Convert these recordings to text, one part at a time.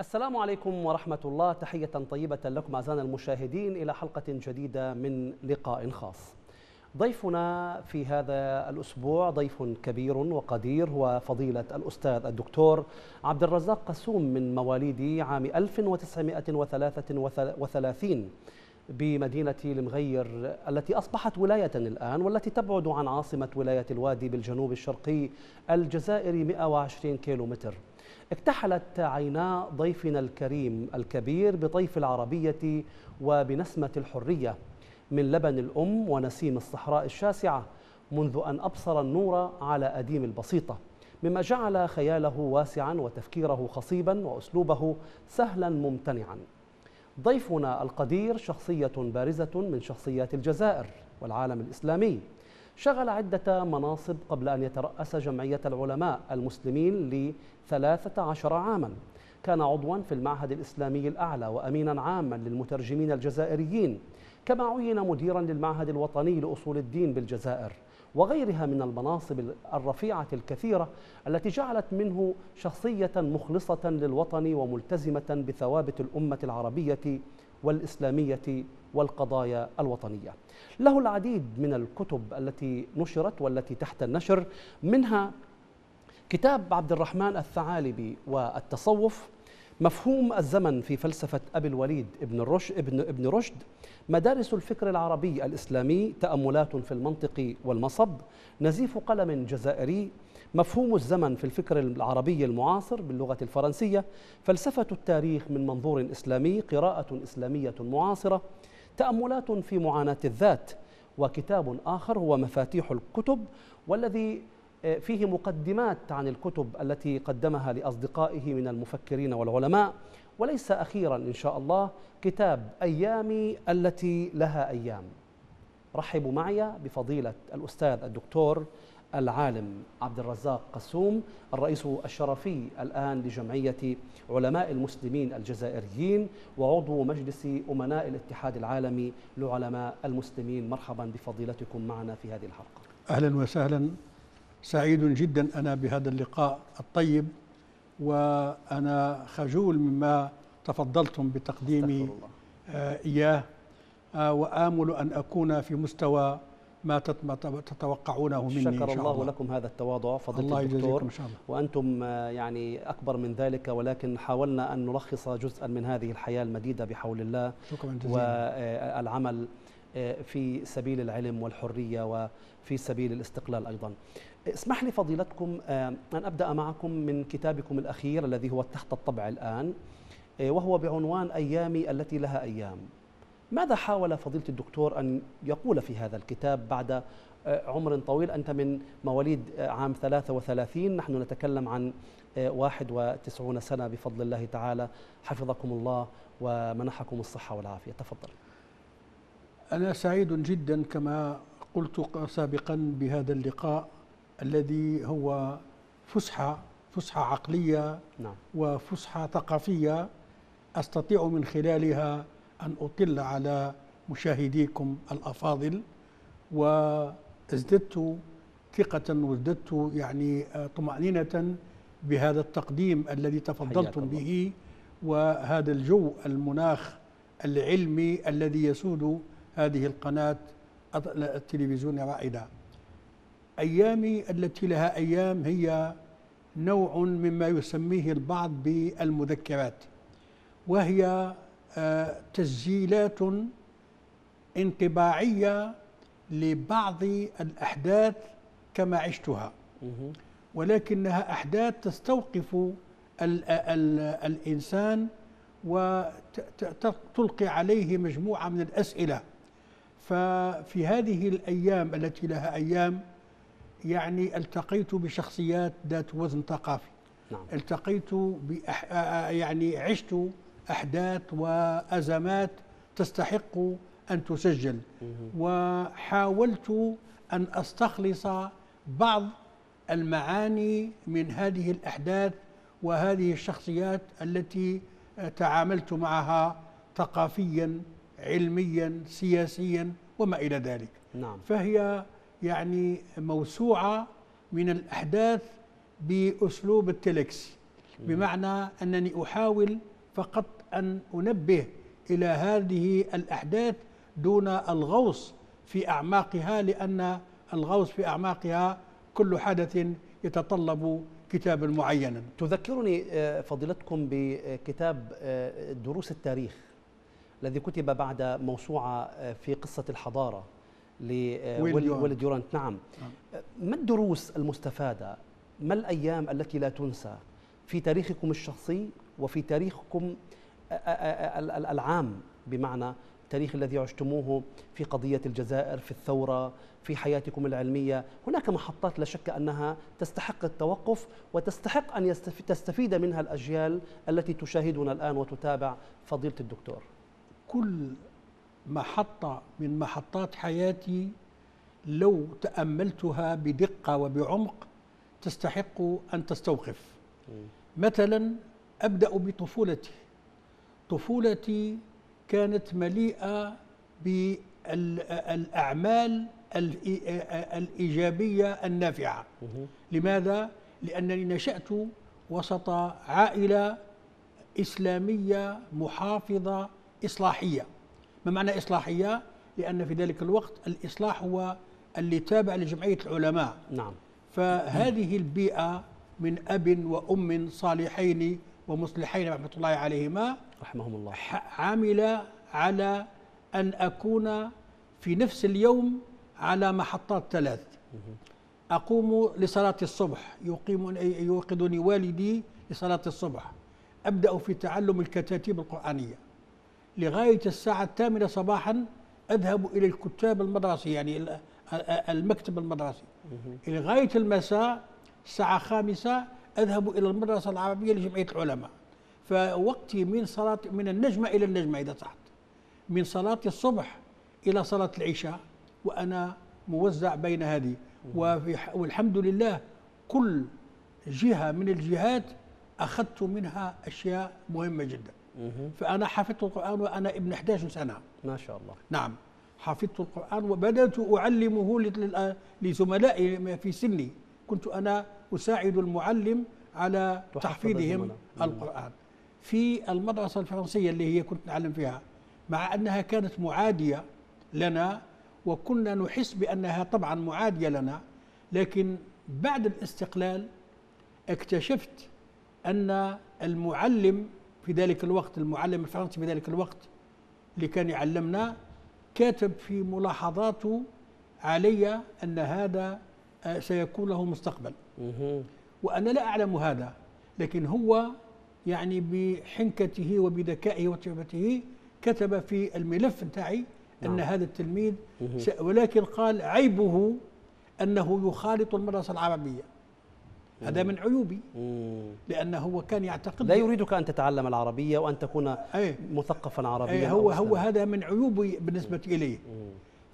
السلام عليكم ورحمة الله، تحية طيبة لكم أعزائنا المشاهدين إلى حلقة جديدة من لقاء خاص. ضيفنا في هذا الأسبوع ضيف كبير وقدير، هو فضيلة الأستاذ الدكتور عبد الرزاق قسوم من مواليد عام 1933 بمدينة المغير التي أصبحت ولاية الآن، والتي تبعد عن عاصمة ولاية الوادي بالجنوب الشرقي الجزائري 120 كيلومتر. اكتحلت عينا ضيفنا الكريم الكبير بطيف العربية وبنسمة الحرية من لبن الأم ونسيم الصحراء الشاسعة منذ أن أبصر النور على أديم البسيطة، مما جعل خياله واسعا وتفكيره خصيبا وأسلوبه سهلا ممتنعا. ضيفنا القدير شخصية بارزة من شخصيات الجزائر والعالم الإسلامي، شغل عدة مناصب قبل أن يترأس جمعية العلماء المسلمين ل13 عاما، كان عضوا في المعهد الإسلامي الأعلى وأمينا عاما للمترجمين الجزائريين، كما عين مديرا للمعهد الوطني لأصول الدين بالجزائر، وغيرها من المناصب الرفيعة الكثيرة التي جعلت منه شخصية مخلصة للوطن وملتزمة بثوابت الأمة العربية والإسلامية والقضايا الوطنية. له العديد من الكتب التي نشرت والتي تحت النشر، منها كتاب عبد الرحمن الثعالبي والتصوف، مفهوم الزمن في فلسفة أبي الوليد بن رشد، مدارس الفكر العربي الإسلامي، تأملات في المنطق والمصب، نزيف قلم جزائري، مفهوم الزمن في الفكر العربي المعاصر باللغة الفرنسية، فلسفة التاريخ من منظور إسلامي، قراءة إسلامية معاصرة، تأملات في معاناة الذات، وكتاب آخر هو مفاتيح الكتب، والذي فيه مقدمات عن الكتب التي قدمها لأصدقائه من المفكرين والعلماء، وليس أخيرا إن شاء الله كتاب أيامي التي لها أيام. رحبوا معي بفضيلة الأستاذ الدكتور العالم عبد الرزاق قسوم، الرئيس الشرفي الآن لجمعية علماء المسلمين الجزائريين وعضو مجلس أمناء الاتحاد العالمي لعلماء المسلمين. مرحبا بفضيلتكم معنا في هذه الحلقة. أهلا وسهلا، سعيد جدا أنا بهذا اللقاء الطيب، وأنا خجول مما تفضلتم بتقديمي إياه، وآمل أن أكون في مستوى ما تتوقعونه مني. شكر الله لكم هذا التواضع فضيلة الدكتور، وأنتم يعني أكبر من ذلك، ولكن حاولنا أن نلخص جزءا من هذه الحياة المديدة بحول الله، والعمل في سبيل العلم والحرية وفي سبيل الاستقلال أيضا. اسمح لي فضيلتكم أن أبدأ معكم من كتابكم الأخير الذي هو تحت الطبع الآن، وهو بعنوان أيامي التي لها أيام. ماذا حاول فضيلة الدكتور أن يقول في هذا الكتاب بعد عمر طويل؟ أنت من مواليد عام 33، نحن نتكلم عن 91 سنة بفضل الله تعالى، حفظكم الله ومنحكم الصحة والعافية. تفضل. أنا سعيد جدا كما قلت سابقا بهذا اللقاء الذي هو فسحة عقلية، نعم، وفسحة ثقافية أستطيع من خلالها أن أطل على مشاهديكم الأفاضل، وازددت ثقة وازددت يعني طمأنينة بهذا التقديم الذي تفضلتم به، وهذا الجو المناخ العلمي الذي يسود هذه القناة التلفزيون الرائدة. أيامي التي لها أيام هي نوع مما يسميه البعض بالمذكرات، وهي تسجيلات انطباعية لبعض الأحداث كما عشتها، ولكنها أحداث تستوقف الإنسان وتلقي عليه مجموعة من الأسئلة. ففي هذه الأيام التي لها أيام يعني التقيت بشخصيات ذات وزن ثقافي، نعم، التقيت يعني عشت أحداث وأزمات تستحق أن تسجل، وحاولت أن أستخلص بعض المعاني من هذه الأحداث وهذه الشخصيات التي تعاملت معها ثقافيا، علميا، سياسيا وما إلى ذلك، نعم. فهي يعني موسوعة من الأحداث بأسلوب التلكس، بمعنى أنني أحاول فقط أن أنبه إلى هذه الأحداث دون الغوص في أعماقها، لأن الغوص في أعماقها كل حدث يتطلب كتابا معينا. تذكرني فضيلتكم بكتاب دروس التاريخ الذي كتب بعد موسوعة في قصة الحضارة لولد ديورانت. نعم، ما الدروس المستفادة، ما الأيام التي لا تنسى في تاريخكم الشخصي وفي تاريخكم العام، بمعنى التاريخ الذي عشتموه في قضية الجزائر، في الثورة، في حياتكم العلمية؟ هناك محطات لا شك أنها تستحق التوقف وتستحق أن تستفيد منها الأجيال التي تشاهدنا الآن وتتابع فضيلة الدكتور. كل محطة من محطات حياتي لو تأملتها بدقة وبعمق تستحق أن تستوقف. مثلا أبدأ بطفولتي. طفولتي كانت مليئة بالأعمال الإيجابية النافعة. لماذا؟ لأنني نشأت وسط عائلة إسلامية محافظة إصلاحية. ما معنى إصلاحية؟ لأن في ذلك الوقت الإصلاح هو اللي تابع لجمعية العلماء. نعم. فهذه البيئة من أب وأم صالحين ومصلحين رحمة الله عليهما رحمهم الله، عاملة على أن أكون في نفس اليوم على محطات ثلاث. أقوم لصلاة الصبح، يوقظني والدي لصلاة الصبح، أبدأ في تعلم الكتاتيب القرآنية لغاية الساعة 8 صباحا، أذهب إلى الكتاب المدرسي يعني المكتب المدرسي لغاية المساء الساعة 5، أذهب إلى المدرسة العربية لجمعية العلماء. فوقتي من النجمة إلى النجمة إذا صحت، من صلاة الصبح إلى صلاة العشاء، وأنا موزع بين هذه. والحمد لله كل جهة من الجهات أخذت منها أشياء مهمة جدا. فأنا حفظت القرآن وأنا ابن 11 سنة ما شاء الله. نعم، حفظت القرآن وبدأت أعلمه لزملائي في سني، كنت أنا أساعد المعلم على تحفيظهم القرآن في المدرسة الفرنسية اللي هي كنت نعلم فيها، مع أنها كانت معادية لنا وكنا نحس بأنها طبعا معادية لنا، لكن بعد الاستقلال اكتشفت أن المعلم في ذلك الوقت، المعلم الفرنسي في ذلك الوقت اللي كان يعلمنا، كاتب في ملاحظاته علي أن هذا سيكون له مستقبل، وأنا لا أعلم هذا، لكن هو يعني بحنكته وبذكائه وتجربته كتب في الملف نتاعي أن هذا التلميذ ولكن قال عيبه أنه يخالط المدرسة العربية. هذا من عيوبي، لأنه هو كان يعتقد لا يريدك أن تتعلم العربية وأن تكون مثقفا عربيا. هو هذا من عيوبي بالنسبة إليه.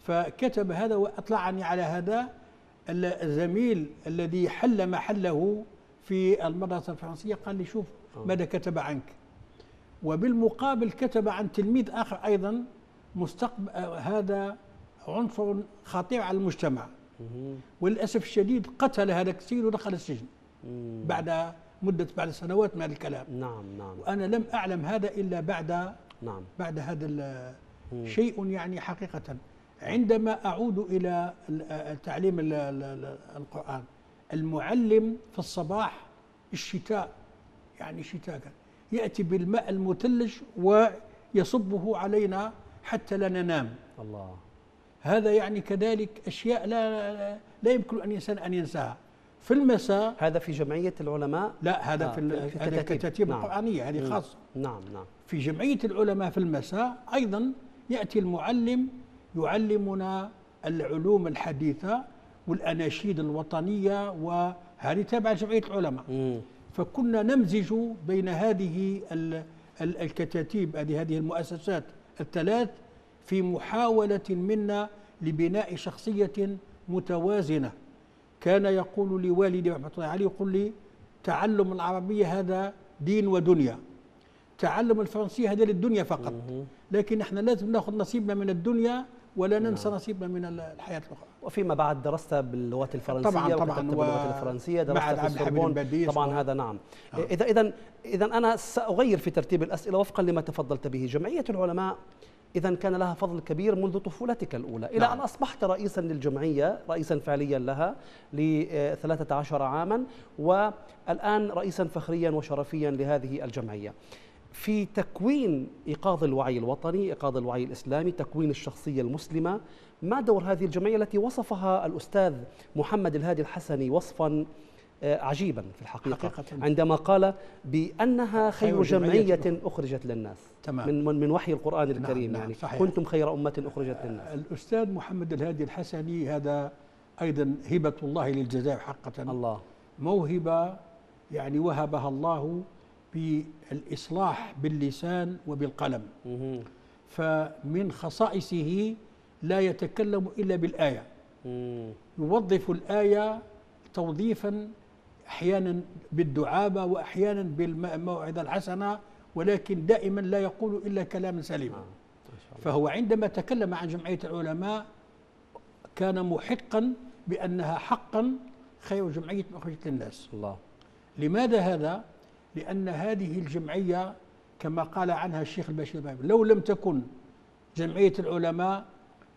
فكتب هذا وأطلعني على هذا الزميل الذي حل محله في المدرسة الفرنسية، قال لي شوف ماذا كتب عنك. وبالمقابل كتب عن تلميذ آخر أيضا مستقبل، هذا عنصر خطير على المجتمع، وللأسف الشديد قتل هذا كثير ودخل السجن بعد سنوات من هذا الكلام. نعم نعم. وأنا لم أعلم هذا إلا بعد هذا الشيء يعني حقيقة. عندما أعود إلى تعليم القرآن، المعلم في الصباح الشتاء يعني شتاء يأتي بالماء المثلج ويصبه علينا حتى لا ننام. الله. هذا يعني كذلك أشياء لا يمكن أن ينساها. في المساء، هذا في جمعية العلماء؟ لا، هذا في الكتاتيب القرآنية، هذه خاصة. نعم نعم. في جمعية العلماء في المساء أيضا يأتي المعلم يعلمنا العلوم الحديثة والأناشيد الوطنية، وهذه تابعة جمعية العلماء. فكنا نمزج بين هذه الكتاتيب، هذه المؤسسات الثلاث، في محاولة منا لبناء شخصية متوازنة. كان يقول لي والدي رحمة الله عليه، يقول لي تعلم العربية هذا دين ودنيا، تعلم الفرنسية هذا للدنيا فقط، لكن احنا لازم ناخذ نصيبنا من الدنيا ولا ننسى نصيبنا من الحياة الأخرى. وفيما بعد درست باللغات الفرنسية طبعا باللغات الفرنسية، درست في السوربون طبعا هذا نعم. إذا أنا سأغير في ترتيب الأسئلة وفقا لما تفضلت به. جمعية العلماء إذا كان لها فضل كبير منذ طفولتك الأولى إلى أن أصبحت رئيسا للجمعية، رئيسا فعليا لها ل13 عاما، والآن رئيسا فخريا وشرفيا لهذه الجمعية. في تكوين إيقاظ الوعي الوطني، إيقاظ الوعي الإسلامي، تكوين الشخصية المسلمة، ما دور هذه الجمعية التي وصفها الأستاذ محمد الهادي الحسني وصفا عجيبا في الحقيقة عندما قال بأنها خير جمعية أخرجت للناس من وحي القرآن الكريم؟ يعني صحيح. كنتم خير أمة أخرجت للناس. الأستاذ محمد الهادي الحسني هذا أيضا هبة الله للجزائر حقا، الله موهبة يعني وهبها الله بالإصلاح باللسان وبالقلم. فمن خصائصه لا يتكلم إلا بالآية، يوظف الآية توظيفا أحيانا بالدعابة وأحيانا بالموعظة الحسنة، ولكن دائما لا يقول إلا كلاما سليما. فهو عندما تكلم عن جمعية العلماء كان محقا بأنها حقا خير جمعية أخرجت للناس. الله. لماذا هذا؟ لأن هذه الجمعية كما قال عنها الشيخ البشير لو لم تكن جمعية العلماء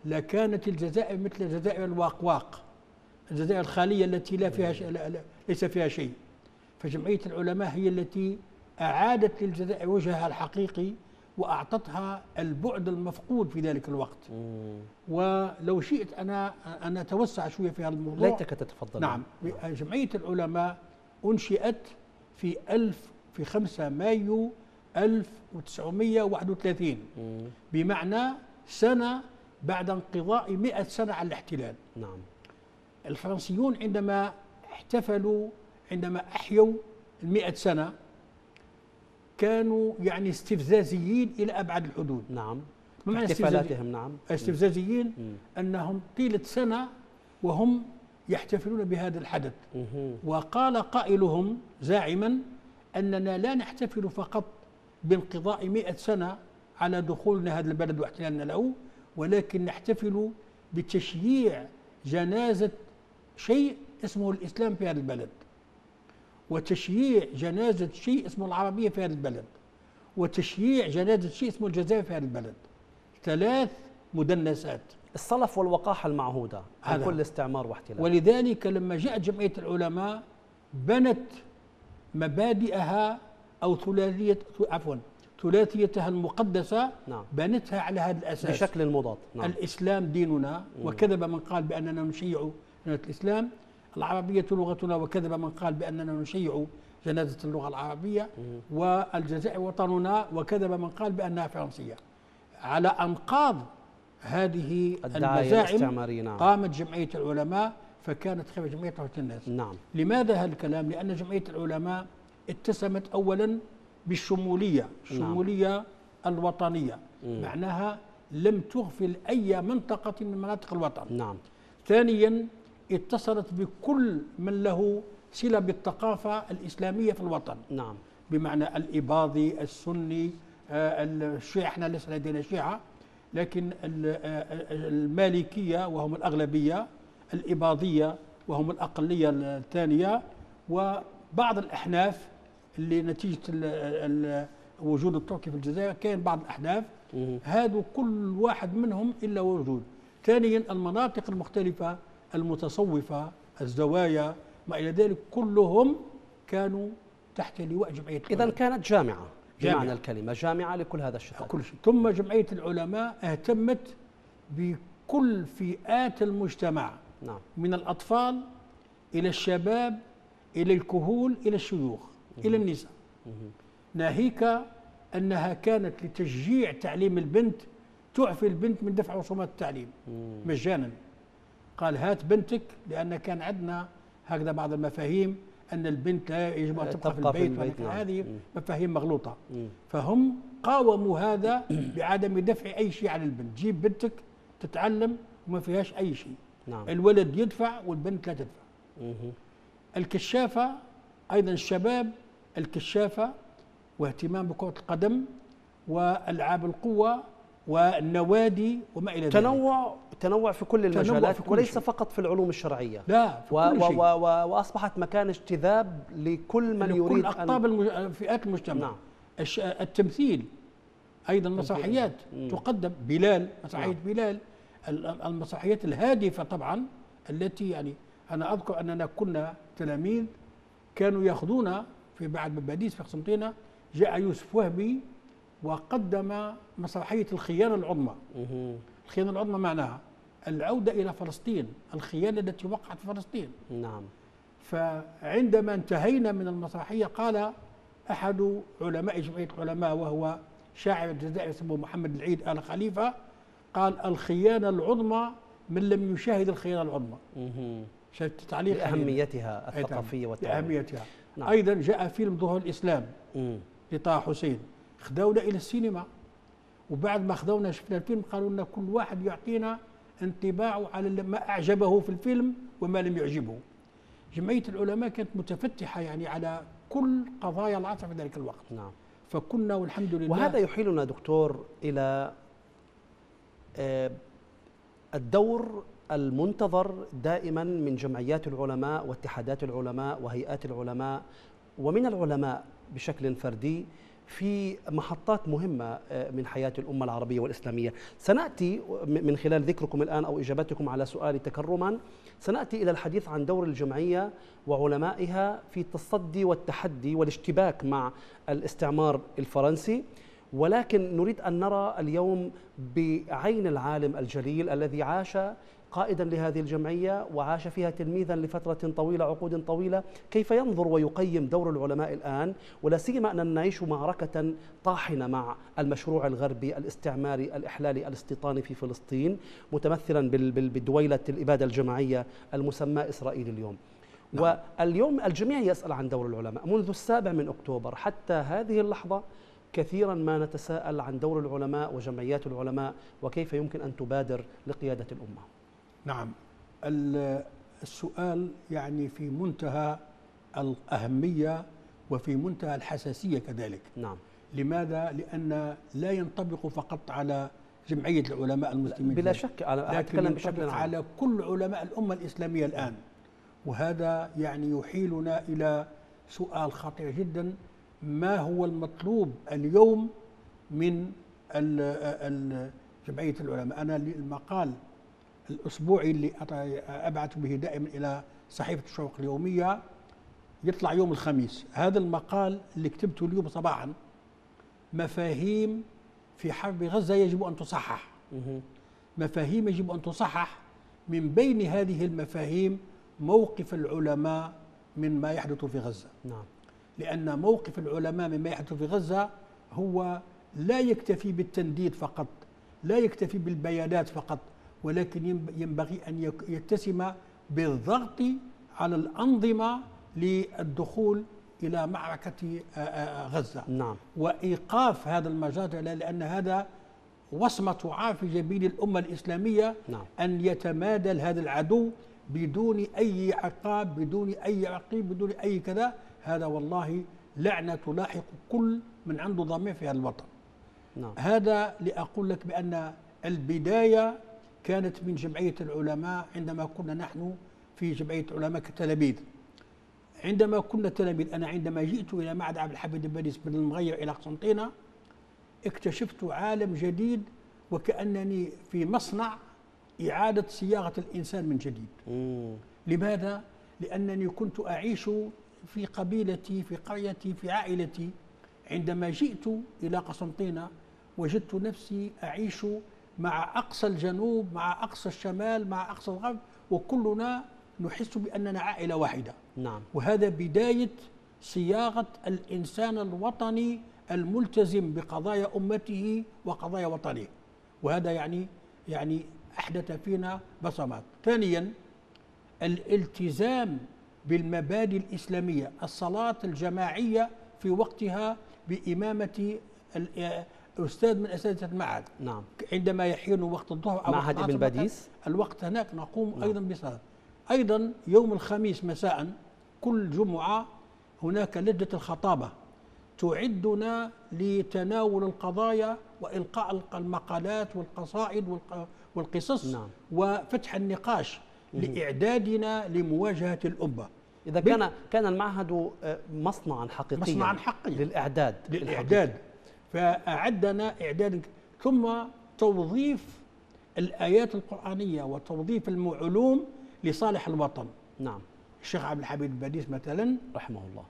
لكانت الجزائر مثل جزائر الواقواق، الجزائر الخالية التي لا فيها ليس فيها شيء. فجمعية العلماء هي التي أعادت للجزائر وجهها الحقيقي وأعطتها البعد المفقود في ذلك الوقت. ولو شئت أن أتوسع شوية في هذا الموضوع. ليتك تتفضل. نعم. جمعية العلماء أنشئت في 5 مايو 1931، بمعنى سنة بعد انقضاء 100 سنة على الاحتلال. نعم. الفرنسيون عندما احتفلوا، عندما أحيوا 100 سنة، كانوا يعني استفزازيين إلى أبعد الحدود. نعم. بمعنى احتفالاتهم. نعم. استفزازيين أنهم طيلة سنة وهم يحتفلون بهذا الحدث. وقال قائلهم زاعما أننا لا نحتفل فقط بانقضاء 100 سنة على دخولنا هذا البلد واحتلالنا له، ولكن نحتفل بتشييع جنازة شيء اسمه الإسلام في هذا البلد، وتشييع جنازة شيء اسمه العربية في هذا البلد، وتشييع جنازة شيء اسمه الجزائر في هذا البلد. 3 مدنسات. الصلف والوقاحة المعهودة عن كل استعمار واحتلال. ولذلك لما جاءت جمعية العلماء بنت مبادئها أو ثلاثيتها المقدسة. نعم. بنتها على هذا الأساس بشكل مضاد. نعم. الإسلام ديننا، وكذب من قال بأننا نشيع جنازة الإسلام. العربية لغتنا، وكذب من قال بأننا نشيع جنازة اللغة العربية. والجزائر وطننا، وكذب من قال بأنها فرنسية. على أنقاض هذه المزاعم قامت جمعية العلماء، فكانت خير جمعية أخرجت للناس. نعم. لماذا هالكلام؟ لأن جمعية العلماء اتسمت أولا بالشمولية. الشمولية الوطنية معناها لم تغفل أي منطقة من مناطق الوطن. نعم. ثانيا اتصلت بكل من له صلة بالثقافة الإسلامية في الوطن. نعم. بمعنى الإباضي، السني، الشيعة، احنا ليس لدينا شيعة، لكن المالكية وهم الأغلبية، الإباضية وهم الأقلية الثانية، وبعض الأحناف اللي نتيجة وجود التركي في الجزائر كان بعض الأحناف. هذا كل واحد منهم إلا وجود. ثانيا المناطق المختلفة المتصوفة، الزوايا ما إلى ذلك، كلهم كانوا تحت لواء جمعية. إذا كانت جامعة بمعنى الكلمة، جامعة لكل هذا الشتات. ثم جمعية العلماء اهتمت بكل فئات المجتمع. نعم. من الأطفال إلى الشباب إلى الكهول إلى الشيوخ إلى النساء. ناهيك أنها كانت لتشجيع تعليم البنت، تعفي البنت من دفع رسومات التعليم مجانا. قال هات بنتك، لأن كان عندنا هكذا بعض المفاهيم أن البنت لا يجب أن تبقى في البيت. نعم. هذه مفاهيم مغلوطة. فهم قاوموا هذا بعدم دفع أي شيء على البنت. جيب بنتك تتعلم وما فيهاش أي شيء. نعم. الولد يدفع والبنت لا تدفع. الكشافة أيضا، الشباب الكشافة واهتمام بكرة القدم وألعاب القوة والنوادي وما إلى ذلك. تنوع في كل المجالات في كل وليس شيء. فقط في العلوم الشرعية، لا في كل شيء. وأصبحت مكان اجتذاب لكل من يريد أقطاب فئات المجتمع. نعم. التمثيل أيضا، مسرحيات تقدم، بلال مسرحية نعم. بلال، المسرحيات الهادفة طبعا التي يعني أنا أذكر أننا كنا تلاميذ كانوا يأخذونا في بعد مباديس في قسنطينة، جاء يوسف وهبي وقدم مسرحية الخيانة العظمى. الخيانة العظمى معناها العودة إلى فلسطين، الخيانة التي وقعت في فلسطين. نعم. فعندما انتهينا من المسرحية قال أحد علماء جمعية العلماء وهو شاعر الجزائر اسمه محمد العيد آل خليفة، قال الخيانة العظمى من لم يشاهد الخيانة العظمى. شفت التعليق لأهميتها الثقافية والتعليم. لأهميتها. نعم. أيضا جاء فيلم ظهور الإسلام لطه حسين، خدونا إلى السينما، وبعد ما خدونا شفنا الفيلم قالوا لنا كل واحد يعطينا انطباعه على ما أعجبه في الفيلم وما لم يعجبه. جمعية العلماء كانت متفتحة يعني على كل قضايا العصر في ذلك الوقت. نعم. فكنا والحمد لله. وهذا يحيلنا دكتور إلى الدور المنتظر دائما من جمعيات العلماء واتحادات العلماء وهيئات العلماء ومن العلماء بشكل فردي في محطات مهمة من حياة الأمة العربية والإسلامية. سنأتي من خلال ذكركم الآن أو إجابتكم على سؤالي تكرما، سنأتي إلى الحديث عن دور الجمعية وعلمائها في التصدي والتحدي والاشتباك مع الاستعمار الفرنسي، ولكن نريد أن نرى اليوم بعين العالم الجليل الذي عاش قائدا لهذه الجمعية وعاش فيها تلميذا لفترة طويلة، عقود طويلة، كيف ينظر ويقيم دور العلماء الآن، ولا سيما أننا نعيش معركة طاحنة مع المشروع الغربي الاستعماري الإحلالي الاستيطاني في فلسطين، متمثلا بدويلة الإبادة الجماعية المسمى إسرائيل اليوم. نعم. واليوم الجميع يسأل عن دور العلماء منذ 7 أكتوبر حتى هذه اللحظة. كثيرا ما نتساءل عن دور العلماء وجمعيات العلماء وكيف يمكن أن تبادر لقيادة الأمة. نعم، السؤال يعني في منتهى الأهمية وفي منتهى الحساسية كذلك. نعم. لماذا؟ لأن لا ينطبق فقط على جمعية العلماء المسلمين بلا شك، لكن ينطبق على كل علماء الأمة الإسلامية الآن، وهذا يعني يحيلنا إلى سؤال خطير جدا، ما هو المطلوب اليوم من جمعية العلماء؟ أنا المقال الأسبوعي اللي أبعث به دائما إلى صحيفة الشروق اليومية يطلع يوم الخميس، هذا المقال اللي كتبته اليوم صباحا، مفاهيم في حرب غزة يجب أن تصحح. مفاهيم يجب أن تصحح، من بين هذه المفاهيم موقف العلماء من ما يحدث في غزة. نعم. لأن موقف العلماء مما يحدث في غزة هو لا يكتفي بالتنديد فقط، لا يكتفي بالبيانات فقط، ولكن ينبغي أن يتسم بالضغط على الأنظمة للدخول إلى معركة غزة. نعم. وإيقاف هذا المجال، لأن هذا وصمة عار في جبين الأمة الإسلامية. نعم. أن يتمادل هذا العدو بدون أي عقاب، بدون أي عقيب، بدون أي كذا. هذا والله لعنة تلاحق كل من عنده ضمير في هذا الوطن. نعم. هذا لأقول لك بأن البداية كانت من جمعية العلماء عندما كنا نحن في جمعية العلماء كتلاميذ. عندما كنا تلاميذ، أنا عندما جئت إلى معهد عبد الحميد البديس من المغير إلى قسنطينة اكتشفت عالم جديد، وكأنني في مصنع إعادة صياغة الإنسان من جديد. لماذا؟ لأنني كنت أعيش في قبيلتي، في قريتي، في عائلتي. عندما جئت إلى قسنطينة وجدت نفسي أعيش مع أقصى الجنوب، مع أقصى الشمال، مع أقصى الغرب، وكلنا نحس بأننا عائلة واحدة. نعم. وهذا بداية صياغة الإنسان الوطني الملتزم بقضايا أمته وقضايا وطنه، وهذا يعني أحدث فينا بصمات. ثانيا، الالتزام بالمبادئ الإسلامية، الصلاة الجماعية في وقتها بإمامة أستاذ من أساتذة المعهد. نعم. عندما يحين وقت الظهر أو معهد ابن باديس الوقت هناك نقوم. نعم. أيضا بصلاة. أيضا يوم الخميس مساء كل جمعة هناك لجنة الخطابة تعدنا لتناول القضايا وإلقاء المقالات والقصائد والقصص، نعم، وفتح النقاش لإعدادنا لمواجهة الأمة. إذا كان المعهد مصنعا حقيقيا، مصنعا حقيقيا للإعداد، فأعدنا إعداد، ثم توظيف الآيات القرآنية وتوظيف العلوم لصالح الوطن. نعم، الشيخ عبد الحميد البديس مثلا رحمه الله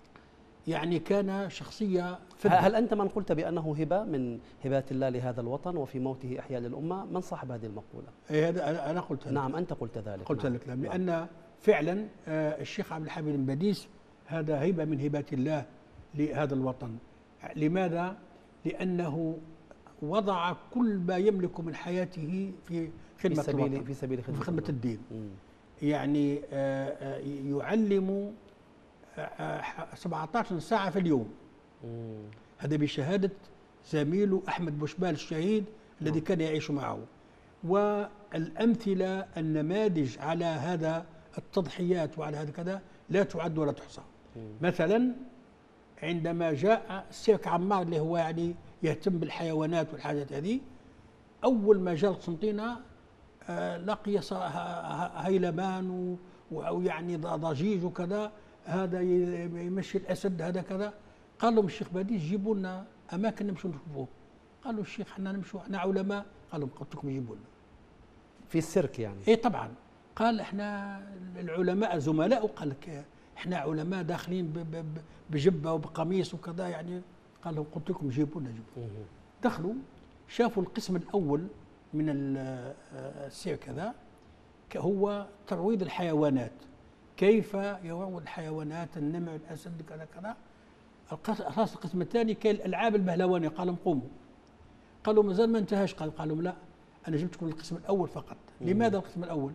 يعني كان شخصية فدة. هل أنت من قلت بأنه هبة من هبات الله لهذا الوطن وفي موته إحياء للأمة؟ من صاحب هذه المقولة؟ هذا أنا قلت. نعم، أنت قلت ذلك. قلت ذلك، نعم، لأن فعلا الشيخ عبد الحميد البديس هذا هبة من هبات الله لهذا الوطن. لماذا؟ لأنه وضع كل ما يملك من حياته في خدمة الوطن، في سبيل خدمة الدين. يعني يعلم 17 ساعة في اليوم. هذا بشهادة زميله أحمد بوشبال الشهيد الذي كان يعيش معه. والأمثلة النماذج على هذا التضحيات وعلى هذا كذا لا تعد ولا تحصى. مثلا عندما جاء السيرك عمار اللي هو يعني يهتم بالحيوانات والحاجات هذه، أول ما جاء قسنطينة لقي هيلمان ويعني ضجيج وكذا، هذا يمشي الأسد، هذا كذا. قال لهم الشيخ بديس جيبوا لنا أماكن نمشوا نشوفوه. قالوا الشيخ احنا نمشوا، احنا علماء. قال لهم قلت لكم جيبوا لنا في السيرك يعني. إيه طبعا. قال احنا العلماء زملاء، وقال لك احنا علماء داخلين بجبة وبقميص وكذا يعني. قال لهم قلت لكم جيبوا لنا، جيبوا. دخلوا شافوا القسم الأول من السيرك هذا هو ترويض الحيوانات، كيف يروض الحيوانات، النمر الاسد كذا كذا. خلاص القسم الثاني كاين الالعاب البهلوانيه. قال لهم قوموا. قالوا مازال ما انتهاش. قال لهم لا، انا جبتكم القسم الاول فقط. لماذا القسم الاول؟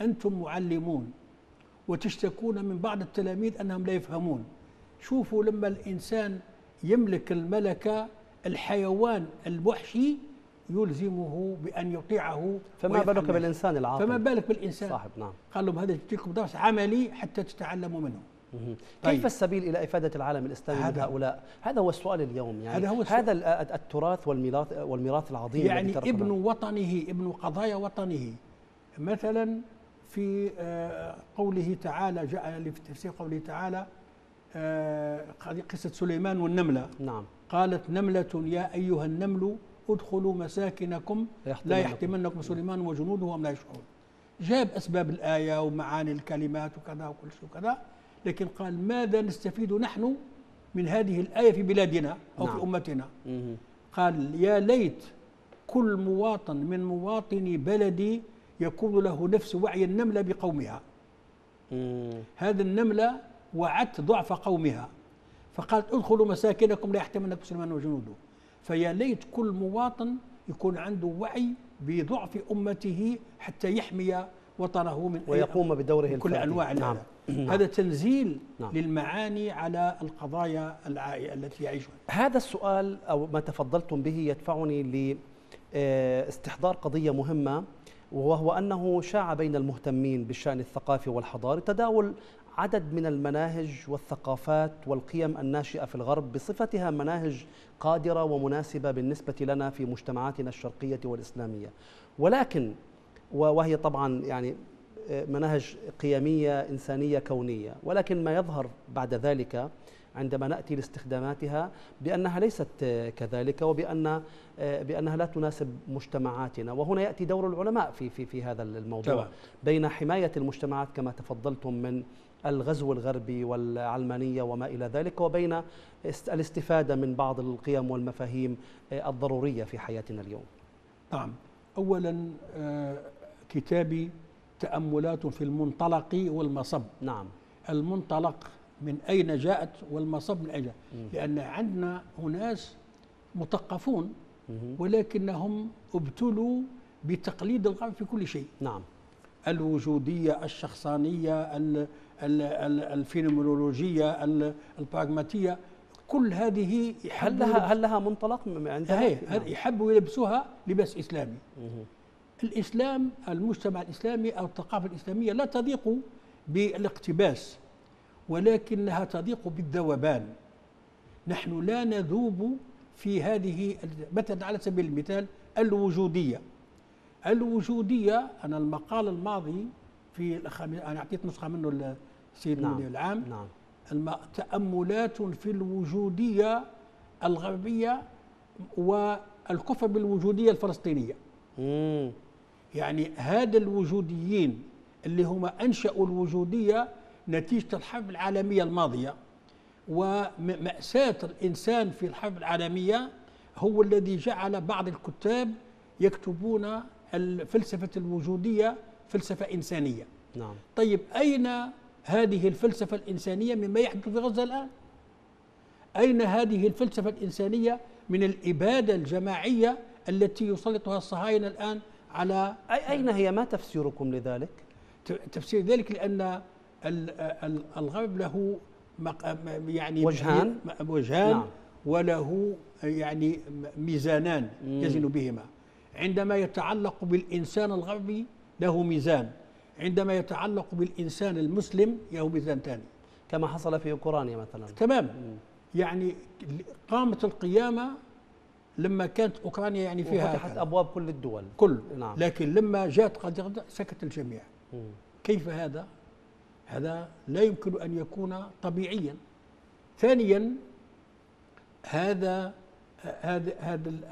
انتم معلمون وتشتكون من بعض التلاميذ انهم لا يفهمون. شوفوا لما الانسان يملك الملكه، الحيوان الوحشي يلزمه بأن يطيعه، فما بالك بالإنسان العاقل، فما بالك بالإنسان صاحب. نعم. قال لهم هذا جبت لكم درس عملي حتى تتعلموا منه. طيب. كيف السبيل إلى إفادة العالم الإسلامي من هؤلاء؟ هذا هو السؤال اليوم يعني. هذا التراث والميراث العظيم يعني ابن وطنه، ابن قضايا وطنه. مثلا في قوله تعالى، جاء في تفسير قوله تعالى قصة سليمان والنملة. نعم. قالت نملة يا أيها النمل ادخلوا مساكنكم لا يحتمنكم سليمان وجنوده وهم لا يشعرون. جاب أسباب الآية ومعاني الكلمات وكذا وكل شيء وكذا، لكن قال ماذا نستفيد نحن من هذه الآية في بلادنا أو نعم. في أمتنا. قال يا ليت كل مواطن من مواطني بلدي يكون له نفس وعي النملة بقومها. هذه النملة وعت ضعف قومها فقالت ادخلوا مساكنكم لا يحتمنكم سليمان وجنوده. فيا ليت كل مواطن يكون عنده وعي بضعف أمته حتى يحمي وطنه من ويقوم بدوره من كل أنواع. نعم. نعم. هذا تنزيل. نعم. للمعاني على القضايا التي يعيشها. هذا السؤال أو ما تفضلتم به يدفعني لاستحضار قضية مهمة، وهو أنه شاع بين المهتمين بالشأن الثقافي والحضاري تداول عدد من المناهج والثقافات والقيم الناشئة في الغرب بصفتها مناهج قادرة ومناسبة بالنسبة لنا في مجتمعاتنا الشرقية والإسلامية، ولكن وهي طبعا يعني مناهج قيمية إنسانية كونية، ولكن ما يظهر بعد ذلك عندما نأتي لاستخداماتها بأنها ليست كذلك، وبأنها لا تناسب مجتمعاتنا. وهنا يأتي دور العلماء في هذا الموضوع. طبعا. بين حماية المجتمعات كما تفضلتم من الغزو الغربي والعلمانية وما إلى ذلك، وبين الاستفادة من بعض القيم والمفاهيم الضرورية في حياتنا اليوم. نعم. أولا كتابي تأملات في المنطلق والمصب. نعم. المنطلق من أين جاءت والمصب من أين جاءت، لأن عندنا أناس مثقفون ولكنهم ابتلوا بتقليد الغرب في كل شيء. نعم. الوجودية، الشخصانية، الفينومينولوجية، البراغماتية، كل هذه هل لها منطلق عندها؟ يحبوا يلبسوها لباس إسلامي. الإسلام، المجتمع الإسلامي أو الثقافة الإسلامية لا تضيق بالاقتباس، ولكنها تضيق بالذوبان. نحن لا نذوب في هذه مثلا على سبيل المثال الوجودية. الوجودية أنا المقال الماضي في أنا أعطيت نسخة منه للسيد المدير العام. نعم. تأملات في الوجودية الغربية والكفر بالوجودية الفلسطينية. يعني هذا الوجوديين اللي هما أنشأوا الوجودية نتيجة الحرب العالمية الماضية، ومأساة الإنسان في الحرب العالمية هو الذي جعل بعض الكتاب يكتبون فلسفة الوجودية فلسفة إنسانية. نعم. طيب أين هذه الفلسفة الإنسانية مما يحدث في غزة الآن؟ أين هذه الفلسفة الإنسانية من الإبادة الجماعية التي يسلطها الصهاينة الآن على أين هي؟ ما تفسيركم لذلك؟ تفسير ذلك لأن الغرب له يعني وجهان. نعم. وله يعني ميزانان يزن بهما. عندما يتعلق بالإنسان الغربي له ميزان، عندما يتعلق بالإنسان المسلم له ميزان ثاني، كما حصل في أوكرانيا مثلا. تمام. يعني قامت القيامة لما كانت أوكرانيا يعني فيها فتحت أبواب كل الدول نعم. لكن لما جاءت قادة سكت الجميع. كيف هذا؟ هذا لا يمكن أن يكون طبيعيا. ثانيا هذا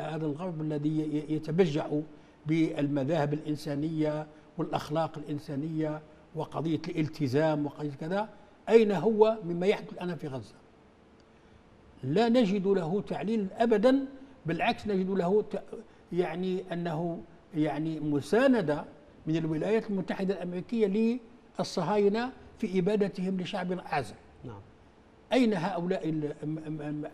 الغرب الذي يتبجح بالمذاهب الإنسانية والأخلاق الإنسانية وقضية الالتزام وقضية كذا، أين هو مما يحدث الآن في غزة؟ لا نجد له تعليل أبدا، بالعكس نجد له يعني أنه يعني مساندة من الولايات المتحدة الأمريكية للصهاينة في إبادتهم لشعب أعزل. نعم. أين هؤلاء؟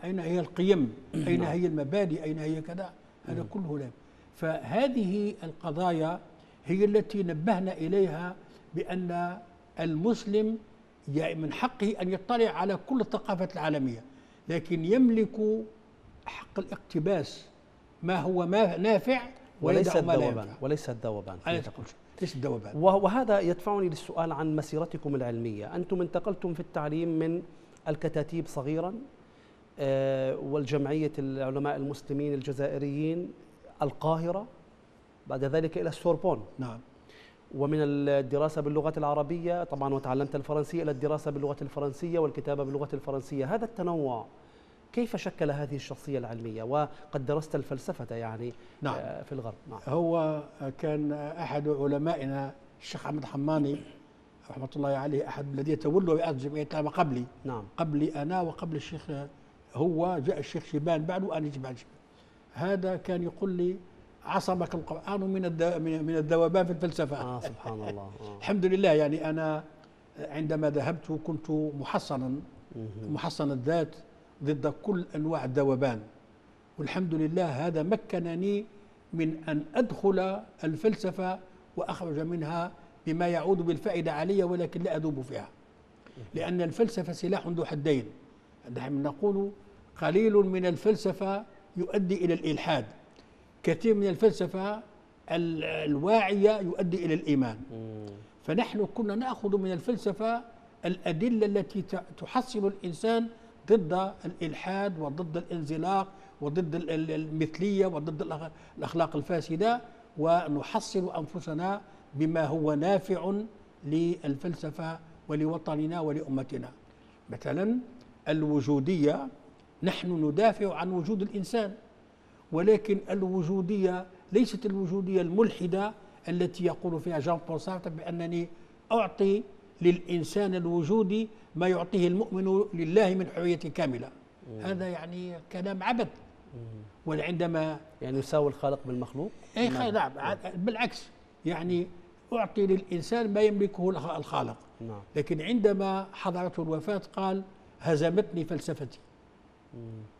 أين هي القيم؟ أين هي المبادئ؟ أين هي كذا؟ هذا كله لا. فهذه القضايا هي التي نبهنا إليها بأن المسلم من حقه أن يطلع على كل الثقافات العالمية، لكن يملك حق الاقتباس ما هو نافع وليس الذوبان. وليس الذوبان. وهذا يدفعني للسؤال عن مسيرتكم العلمية. أنتم انتقلتم في التعليم من الكتاتيب صغيرا والجمعية العلماء المسلمين الجزائريين القاهرة، بعد ذلك إلى السوربون. نعم. ومن الدراسة باللغة العربية طبعا وتعلمت الفرنسية إلى الدراسة باللغة الفرنسية والكتابة باللغة الفرنسية. هذا التنوع كيف شكل هذه الشخصية العلمية؟ وقد درست الفلسفة يعني. نعم. في الغرب. نعم. هو كان أحد علمائنا الشيخ أحمد حماني رحمة الله عليه، أحد الذين تولوا رئاسة جمعية العلماء قبلي. نعم. قبلي أنا وقبل الشيخ، هو جاء الشيخ شيبان بعد وأنا جيت بعد. هذا كان يقول لي عصمك القرآن من الذوبان في الفلسفة. سبحان الله. الحمد لله. يعني أنا عندما ذهبت كنت محصن الذات ضد كل أنواع الذوبان، والحمد لله هذا مكنني من أن أدخل الفلسفة وأخرج منها بما يعود بالفائدة علي، ولكن لا أذوب فيها، لأن الفلسفة سلاح ذو حدين. نحن نقول قليل من الفلسفة يؤدي إلى الإلحاد، كثير من الفلسفة الواعية يؤدي إلى الإيمان. فنحن كنا نأخذ من الفلسفة الأدلة التي تحصن الإنسان ضد الإلحاد وضد الانزلاق وضد المثلية وضد الأخلاق الفاسدة، ونحصن أنفسنا بما هو نافع للفلسفة ولوطننا ولأمتنا. مثلا الوجودية، نحن ندافع عن وجود الإنسان، ولكن الوجودية ليست الوجودية الملحدة التي يقول فيها جان بول سارتر بأنني أعطي للإنسان الوجودي ما يعطيه المؤمن لله من حرية كاملة. هذا يعني كلام عبث. وعندما يعني يساوي الخالق بالمخلوق. أي نعم، بالعكس يعني أعطي للإنسان ما يملكه الخالق. نعم. لكن عندما حضرته الوفاة قال هزمتني فلسفتي.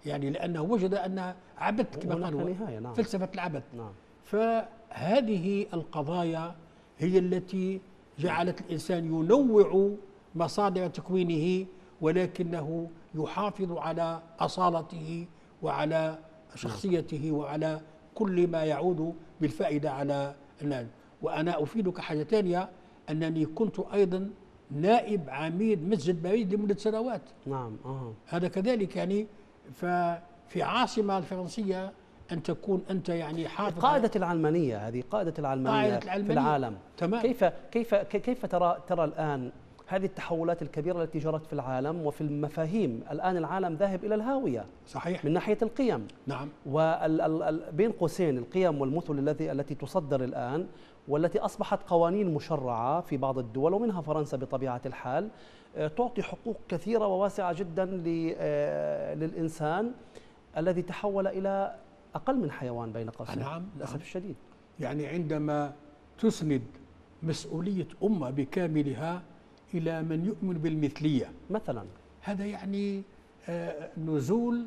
يعني لأنه وجد أن عبث كما قالوا. نعم. فلسفة العبث. نعم. فهذه القضايا هي التي جعلت الإنسان ينوع مصادر تكوينه، ولكنه يحافظ على أصالته وعلى شخصيته وعلى كل ما يعود بالفائدة على الناس. وأنا أفيدك حاجة ثانية، أنني كنت أيضا نائب عميد مسجد باريس لمدة سنوات. نعم. هذا كذلك يعني في عاصمة الفرنسية أن تكون أنت يعني حافظ قاعدة العلمانية. هذه قاعدة العلمانية في العالم. تمام. كيف ترى الآن هذه التحولات الكبيرة التي جرت في العالم وفي المفاهيم؟ الآن العالم ذاهب إلى الهاوية. صحيح. من ناحية القيم. نعم. وبين قوسين القيم والمثل التي تصدر الآن والتي أصبحت قوانين مشرعة في بعض الدول ومنها فرنسا بطبيعة الحال، تعطي حقوق كثيرة وواسعة جدا للإنسان الذي تحول إلى أقل من حيوان بين قوسين. نعم. للأسف الشديد. يعني عندما تسند مسؤولية أمة بكاملها إلى من يؤمن بالمثلية مثلا، هذا يعني نزول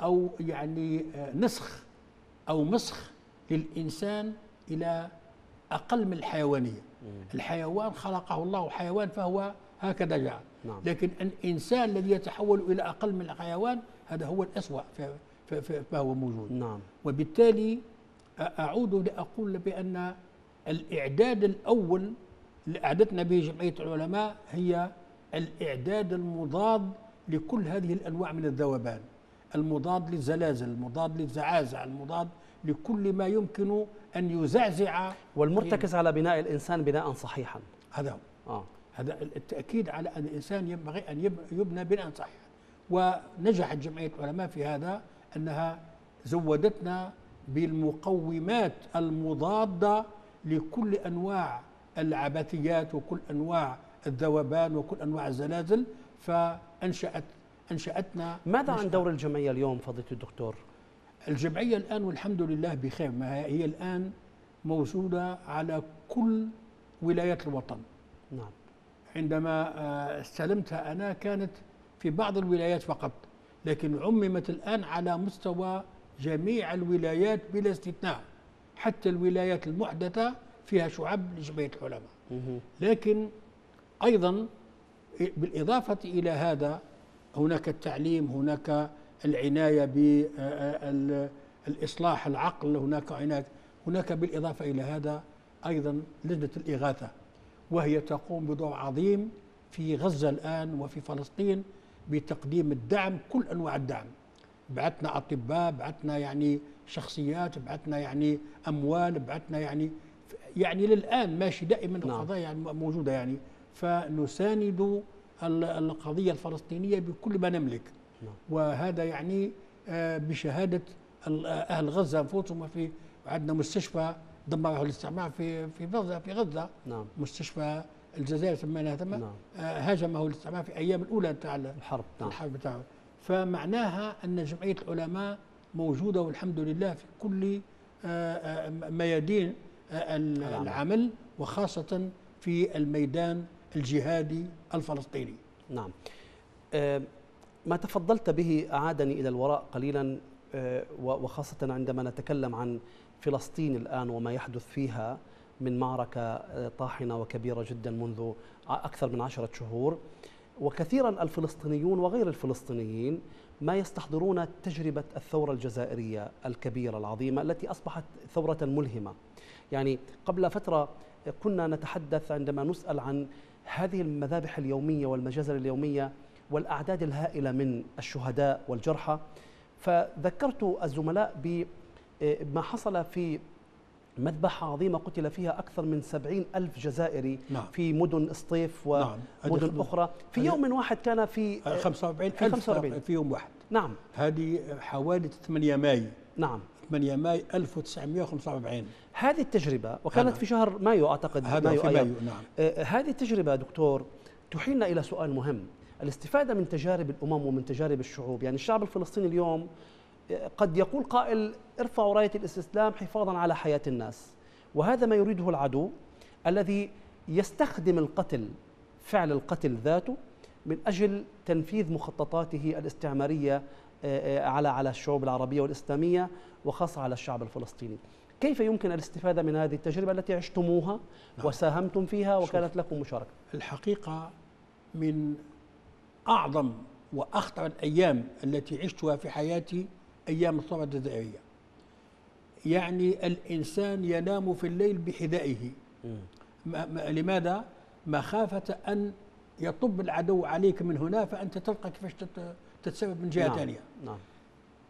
أو يعني نسخ أو مسخ للإنسان إلى أقل من الحيوانية. الحيوان خلقه الله حيوان فهو هكذا جعل. نعم. لكن الإنسان الذي يتحول إلى أقل من الحيوان هذا هو الأسوأ فهو موجود. نعم. وبالتالي أعود لأقول بأن الإعداد الأول اللي أعدتنا به جمعية العلماء هي الإعداد المضاد لكل هذه الأنواع من الذوبان، المضاد للزلازل، المضاد للزعازع، المضاد لكل ما يمكن أن يزعزع والمرتكز على بناء الإنسان بناء صحيحا. هذا هو. هذا التأكيد على أن الإنسان ينبغي أن يبنى بناء صحيحا، ونجحت جمعية العلماء في هذا، أنها زودتنا بالمقومات المضادة لكل أنواع العبثيات وكل أنواع الذوبان وكل أنواع الزلازل، فأنشأتنا. ماذا عن دور الجمعية اليوم فضيلة الدكتور؟ الجمعية الآن والحمد لله بخير، ما هي الآن موجودة على كل ولايات الوطن. نعم. عندما استلمتها أنا كانت في بعض الولايات فقط، لكن عممت الآن على مستوى جميع الولايات بلا استثناء، حتى الولايات المحدثة فيها شعب لجمعية العلماء. لكن أيضا بالإضافة إلى هذا هناك التعليم، هناك العناية بالإصلاح العقل، هناك بالإضافة إلى هذا أيضا لجنة الإغاثة، وهي تقوم بدور عظيم في غزة الآن وفي فلسطين بتقديم الدعم، كل أنواع الدعم. بعثنا أطباء، بعثنا يعني شخصيات، بعثنا يعني أموال، بعثنا يعني للآن ماشي دائما. نعم. القضايا يعني موجودة يعني، فنساند القضية الفلسطينية بكل ما نملك. نعم. وهذا يعني بشهادة أهل غزة أنفسهم. في عندنا مستشفى دمره الاستعمار في غزة. نعم. مستشفى الجزائر سميناها تما. نعم. هاجمه الاستعمار في أيام الأولى تاع الحرب. نعم. الحرب بتاعه. فمعناها أن جمعية العلماء موجودة والحمد لله في كل ميادين العمل، وخاصة في الميدان الجهادي الفلسطيني. نعم. ما تفضلت به أعادني إلى الوراء قليلا، وخاصة عندما نتكلم عن فلسطين الآن وما يحدث فيها من معركة طاحنة وكبيرة جدا منذ أكثر من 10 شهور، وكثيرا الفلسطينيون وغير الفلسطينيين ما يستحضرون تجربة الثورة الجزائرية الكبيرة العظيمة التي أصبحت ثورة ملهمة. يعني قبل فترة كنا نتحدث عندما نسأل عن هذه المذابح اليومية والمجازر اليومية والأعداد الهائلة من الشهداء والجرحى، فذكرت الزملاء بما حصل في مذبحة عظيمة قتل فيها أكثر من 70,000 جزائري. نعم. في مدن إسطيف ومدن. نعم. أخرى في يوم واحد كان في 45,000 في يوم واحد. نعم. هذه حوالي 8 ماي. نعم. 8 ماي 1945 هذه التجربة، وكانت في شهر مايو أعتقد. مايو. نعم. هذه التجربة دكتور تحيلنا إلى سؤال مهم، الاستفادة من تجارب الأمم ومن تجارب الشعوب. يعني الشعب الفلسطيني اليوم قد يقول قائل ارفعوا راية الاستسلام حفاظا على حياة الناس، وهذا ما يريده العدو الذي يستخدم القتل، فعل القتل ذاته، من أجل تنفيذ مخططاته الاستعمارية على الشعوب العربية والإسلامية وخاصة على الشعب الفلسطيني. كيف يمكن الاستفادة من هذه التجربة التي عشتموها وساهمتم فيها وكانت لكم مشاركة؟ الحقيقة من أعظم وأخطر الأيام التي عشتها في حياتي أيام الثورة الجزائرية. يعني الإنسان ينام في الليل بحذائه. لماذا؟ مخافة أن يطب العدو عليك من هنا، فأنت تلقى كيفاش تتسبب من جهة ثانية. نعم.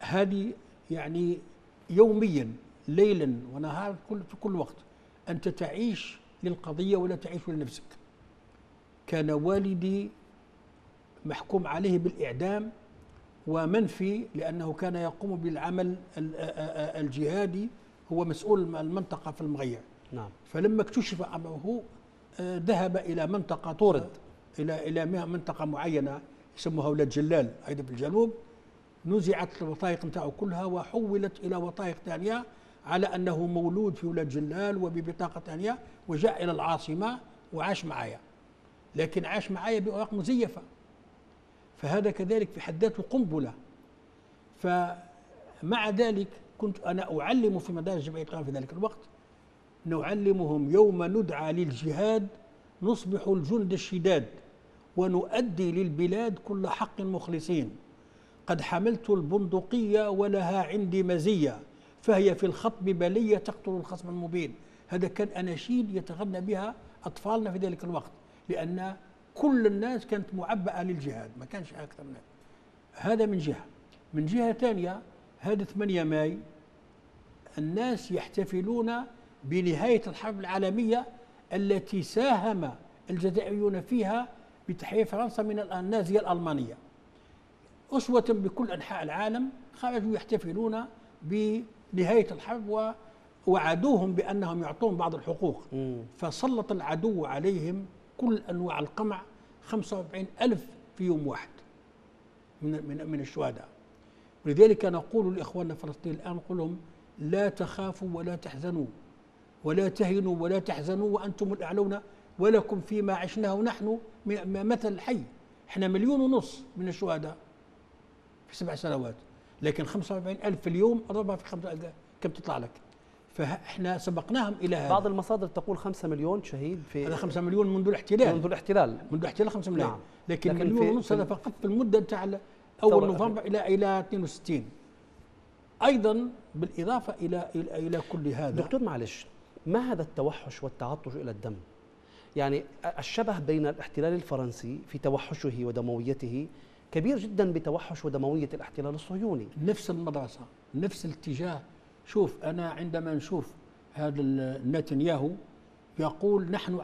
هذه يعني يوميا ليلا ونهارا في كل وقت، أنت تعيش للقضية ولا تعيش لنفسك. كان والدي محكوم عليه بالإعدام ومنفي لأنه كان يقوم بالعمل الجهادي، هو مسؤول المنطقة في المغير. نعم. فلما اكتشف أمره ذهب إلى منطقة طورد، إلى منطقة معينة يسموها ولاد جلال أيضا في الجنوب. نزعت الوثائق نتاعو كلها وحولت إلى وثائق ثانية على أنه مولود في ولاد جلال وببطاقة ثانية، وجاء إلى العاصمة وعاش معايا، لكن عاش معايا بأوراق مزيفة. فهذا كذلك في حد ذاته قنبلة. فمع ذلك كنت أنا أعلم في مدارس جمعية في ذلك الوقت، نعلمهم يوم ندعى للجهاد نصبح الجند الشداد ونؤدي للبلاد كل حق مخلصين، قد حملت البندقية ولها عندي مزية فهي في الخطب بلية تقتل الخصم المبين. هذا كان أناشيد يتغنى بها أطفالنا في ذلك الوقت، لأن كل الناس كانت معبأة للجهاد، ما كانش أكثر من هذا. من جهة، من جهة ثانية هذا 8 ماي الناس يحتفلون بنهاية الحرب العالمية التي ساهم الجزائريون فيها بتحية فرنسا من النازية الألمانية. أسوة بكل أنحاء العالم خرجوا يحتفلون بنهاية الحرب، ووعدوهم بأنهم يعطون بعض الحقوق. فسلط العدو عليهم كل أنواع القمع، 45,000 في يوم واحد من الشهداء. ولذلك نقول لإخواننا الفلسطينيين الآن، نقول لهم لا تخافوا ولا تحزنوا ولا تهنوا ولا تحزنوا وأنتم الأعلون ولكم فيما عشناه نحن مثل حي. احنا 1.5 مليون من الشهداء في 7 سنوات، لكن 45,000 في اليوم أضربها في 5 كم تطلع لك؟ فاحنا سبقناهم الى هذا. بعض المصادر تقول 5 مليون شهيد في هذا، 5 مليون منذ الاحتلال، منذ الاحتلال 5 مليون. نعم. لكن 1.5 مليون هذا فقط في المده تاع اول نوفمبر الى 62. ايضا بالاضافه الى كل هذا دكتور معلش، ما هذا التوحش والتعطش الى الدم؟ يعني الشبه بين الاحتلال الفرنسي في توحشه ودمويته كبير جدا بتوحش ودمويه الاحتلال الصهيوني. نفس المدرسه، نفس الاتجاه. شوف أنا عندما نشوف هذا نتنياهو يقول نحن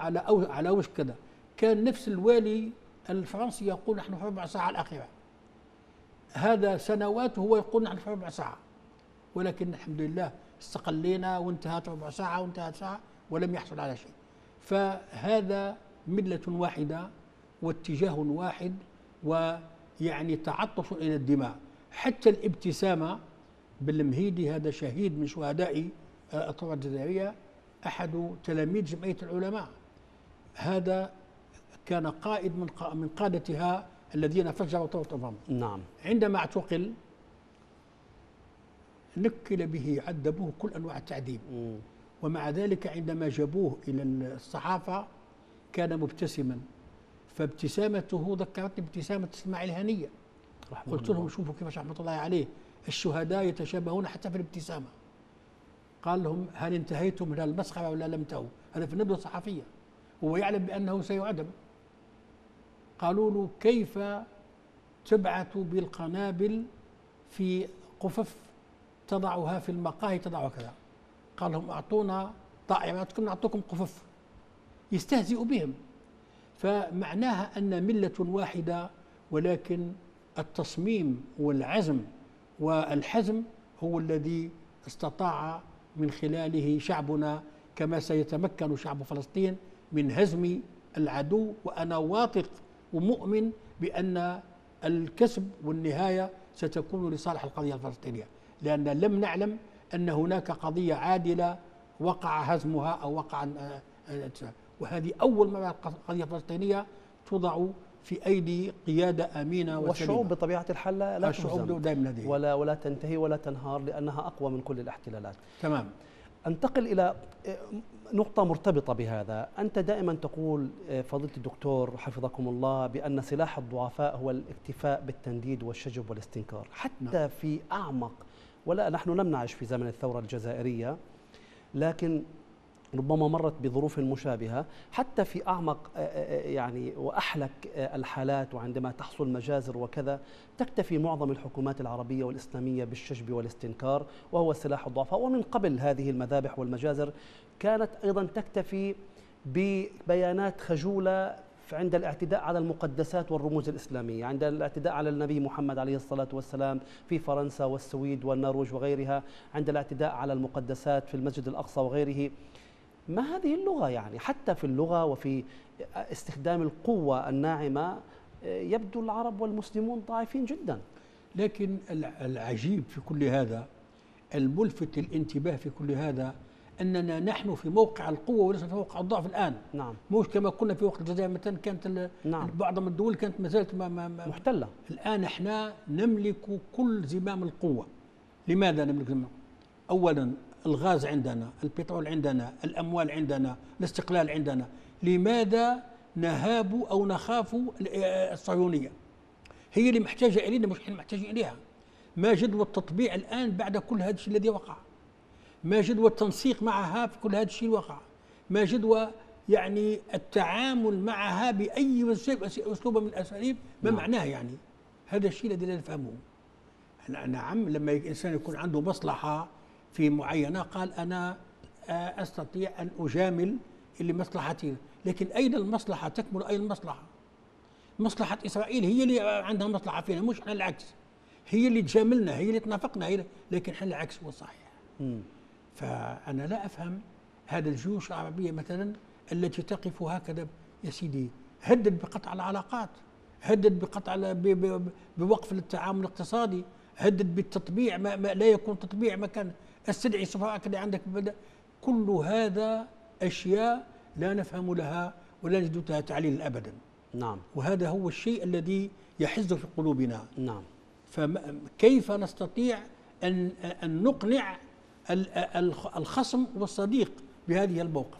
على وش كذا، كان نفس الوالي الفرنسي يقول نحن في 4 ساعة الأخيرة. هذا سنوات هو يقول نحن في 4 ساعة، ولكن الحمد لله استقلينا وانتهت 4 ساعة وانتهت ساعة ولم يحصل على شيء. فهذا ملة واحدة واتجاه واحد، ويعني تعطش إلى الدماء. حتى الابتسامة بالمهيدي، هذا شهيد من شهداء الثورة الجزائرية، أحد تلاميذ جمعية العلماء. هذا كان قائد من قادتها الذين فجروا ثورة نوفمبر. نعم. عندما اعتقل نكل به، عذبوه كل أنواع التعذيب. ومع ذلك عندما جابوه إلى الصحافة كان مبتسما، فابتسامته ذكرتني بابتسامة إسماعيل هنية. قلت لهم شوفوا كيفاش رحمة الله عليه، الشهداء يتشابهون حتى في الابتسامة. قال لهم هل انتهيتم من المسخرة ولا لم تنتهوا؟ هذا في النبذة الصحفية، هو يعلم بأنه سيعدم. قالوا له كيف تبعث بالقنابل في قفف تضعها في المقاهي تضعها كذا؟ قال لهم أعطونا طائراتكم نعطوكم قفف. يستهزئ بهم. فمعناها أن ملة واحدة، ولكن التصميم والعزم والحزم هو الذي استطاع من خلاله شعبنا، كما سيتمكن شعب فلسطين من هزم العدو. وأنا واثق ومؤمن بأن الكسب والنهاية ستكون لصالح القضية الفلسطينية، لأن لم نعلم أن هناك قضية عادلة وقع هزمها أو وقع، وهذه أول مرة القضية الفلسطينية توضع في أيدي قيادة أمينة وسليمة. والشعوب بطبيعة الحال لا تهزم ولا تنتهي ولا تنهار، لأنها أقوى من كل الاحتلالات. تمام. أنتقل إلى نقطة مرتبطة بهذا. أنت دائما تقول فضيلة الدكتور حفظكم الله بأن سلاح الضعفاء هو الاكتفاء بالتنديد والشجب والاستنكار، حتى في أعمق، ولا نحن لم نعش في زمن الثورة الجزائرية، لكن ربما مرت بظروف مشابهة حتى في أعمق يعني وأحلك الحالات، وعندما تحصل مجازر وكذا تكتفي معظم الحكومات العربية والإسلامية بالشجب والاستنكار، وهو سلاح الضعفاء. ومن قبل هذه المذابح والمجازر كانت أيضا تكتفي ببيانات خجولة عند الاعتداء على المقدسات والرموز الإسلامية، عند الاعتداء على النبي محمد عليه الصلاة والسلام في فرنسا والسويد والنرويج وغيرها، عند الاعتداء على المقدسات في المسجد الأقصى وغيره. ما هذه اللغة يعني؟ حتى في اللغة وفي استخدام القوة الناعمة يبدو العرب والمسلمون ضعيفين جدا. لكن العجيب في كل هذا، الملفت للانتباه في كل هذا، أننا نحن في موقع القوة وليس في موقع الضعف الآن. نعم. مش كما كنا في وقت الجزائر مثلا كانت بعض من الدول كانت ما زالت محتلة. الآن احنا نملك كل زمام القوة. لماذا نملك زمام؟ أولا الغاز عندنا، البترول عندنا، الأموال عندنا، الاستقلال عندنا. لماذا نهاب أو نخاف الصهيونية؟ هي اللي محتاجة إلينا، مش احنا محتاجين إليها. ما جدوى التطبيع الآن بعد كل هذا الشيء الذي وقع؟ ما جدوى التنسيق معها في كل هذا الشيء الواقع؟ ما جدوى يعني التعامل معها بأي أسلوب من الأساليب؟ ما معناه يعني؟ هذا الشيء الذي لا نفهمه. نعم، لما الإنسان يكون عنده مصلحة في معينة قال أنا أستطيع أن أجامل اللي مصلحتي، لكن أين المصلحة؟ تكمن أين المصلحة؟ مصلحة إسرائيل هي اللي عندها مصلحة فينا، مش إحنا العكس. هي اللي تجاملنا، هي اللي تنافقنا، لكن إحنا العكس هو الصحيح. فأنا لا أفهم هذا الجيوش العربية مثلا التي تقف هكذا. يا سيدي، هدد بقطع العلاقات، هدد بقطع بوقف التعامل الاقتصادي، هدد بالتطبيع، ما لا يكون تطبيع مكان، استدعي سفراءك اللي عندك. كل هذا أشياء لا نفهم لها ولا نجد لها تعليلا أبدا. نعم. وهذا هو الشيء الذي يحز في قلوبنا. نعم. فكيف نستطيع أن نقنع الخصم والصديق بهذه الموقف؟